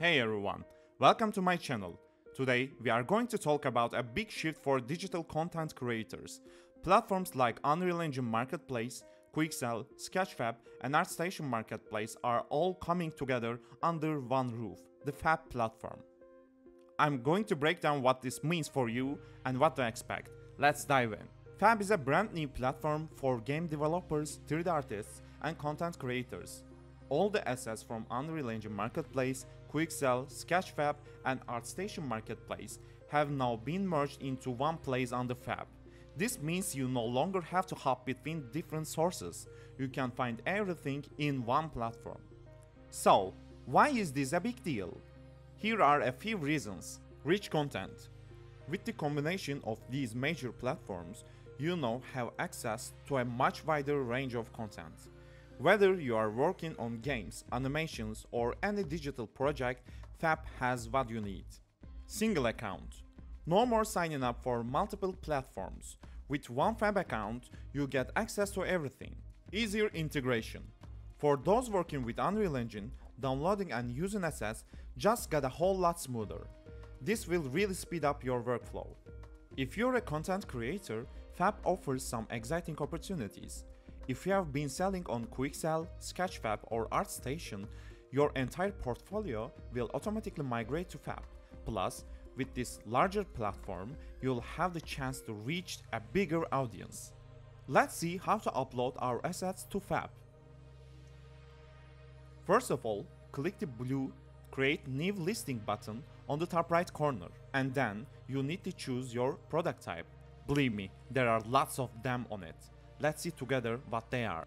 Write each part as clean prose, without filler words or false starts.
Hey everyone, welcome to my channel. Today we are going to talk about a big shift for digital content creators. Platforms like Unreal Engine Marketplace, Quixel, Sketchfab and ArtStation Marketplace are all coming together under one roof, the Fab platform. I'm going to break down what this means for you and what to expect. Let's dive in. Fab is a brand new platform for game developers, 3D artists and content creators. All the assets from Unreal Engine Marketplace, Quixel, Sketchfab and ArtStation Marketplace have now been merged into one place on the Fab. This means you no longer have to hop between different sources. You can find everything in one platform. So, why is this a big deal? Here are a few reasons. Rich content. With the combination of these major platforms, you now have access to a much wider range of content. Whether you are working on games, animations or any digital project, Fab has what you need. Single account. No more signing up for multiple platforms. With one Fab account, you get access to everything. Easier integration. For those working with Unreal Engine, downloading and using assets just got a whole lot smoother. This will really speed up your workflow. If you're a content creator, Fab offers some exciting opportunities. If you have been selling on Quixel, Sketchfab or ArtStation, your entire portfolio will automatically migrate to Fab. Plus, with this larger platform, you'll have the chance to reach a bigger audience. Let's see how to upload our assets to Fab. First of all, click the blue Create New Listing button on the top right corner, and then you need to choose your product type. Believe me, there are lots of them on it. Let's see together what they are.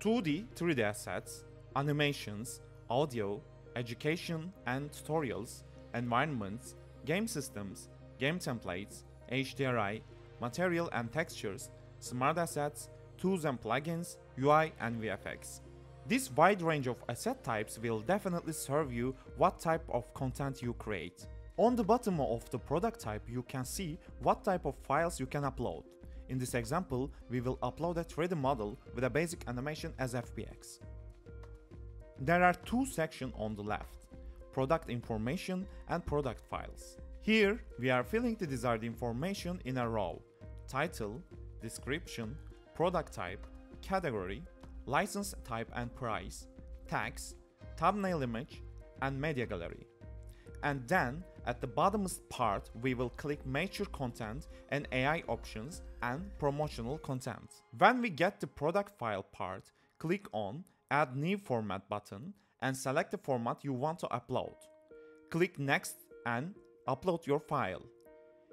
2D, 3D assets, animations, audio, education and tutorials, environments, game systems, game templates, HDRI, material and textures, smart assets, tools and plugins, UI and VFX. This wide range of asset types will definitely serve you what type of content you create. On the bottom of the product type, you can see what type of files you can upload. In this example, we will upload a 3D model with a basic animation as FBX. There are two sections on the left, product information and product files. Here, we are filling the desired information in a row, title, description, product type, category, license type and price, tags, thumbnail image and media gallery. And then, at the bottomest part, we will click Mature Content and AI Options and Promotional Content. When we get the product file part, click on Add New Format button and select the format you want to upload. Click Next and upload your file.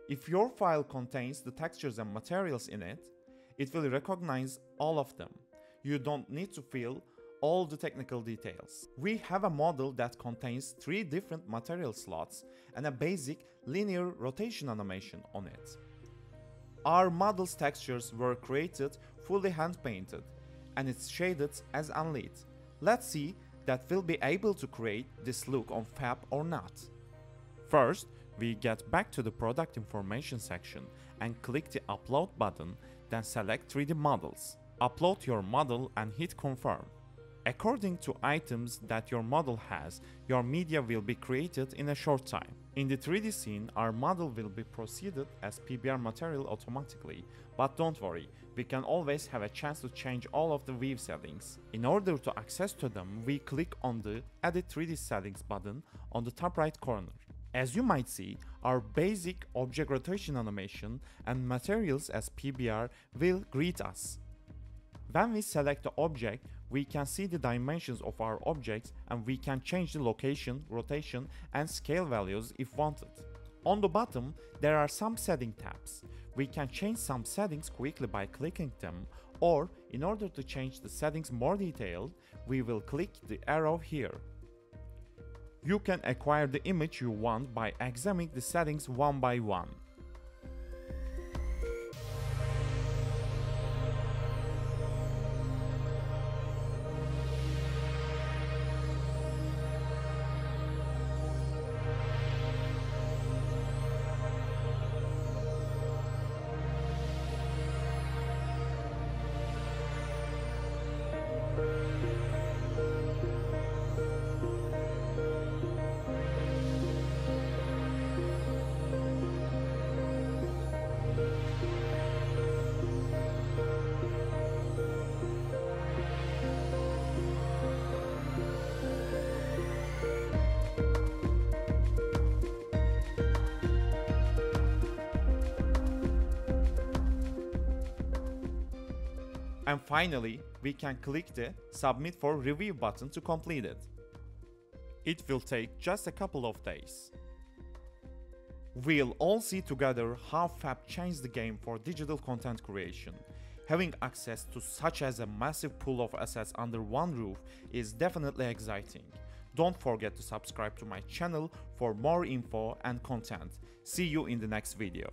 If your file contains the textures and materials in it, it will recognize all of them. You don't need to fill all the technical details. We have a model that contains 3 different material slots and a basic linear rotation animation on it. Our model's textures were created fully hand-painted and it's shaded as unlit. Let's see that we'll be able to create this look on Fab or not. First, we get back to the product information section and click the upload button, then select 3D models. Upload your model and hit confirm. According to items that your model has, your media will be created in a short time. In the 3D scene, our model will be processed as PBR material automatically, but don't worry, we can always have a chance to change all of the view settings. In order to access to them, we click on the Edit 3D Settings button on the top right corner. As you might see, our basic object rotation animation and materials as PBR will greet us. When we select the object, we can see the dimensions of our objects and we can change the location, rotation and scale values if wanted. On the bottom, there are some setting tabs. We can change some settings quickly by clicking them, or in order to change the settings more detailed, we will click the arrow here. You can acquire the image you want by examining the settings one by one. And finally, we can click the Submit for Review button to complete it. It will take just a couple of days. We'll all see together how Fab changed the game for digital content creation. Having access to such as a massive pool of assets under one roof is definitely exciting. Don't forget to subscribe to my channel for more info and content. See you in the next video.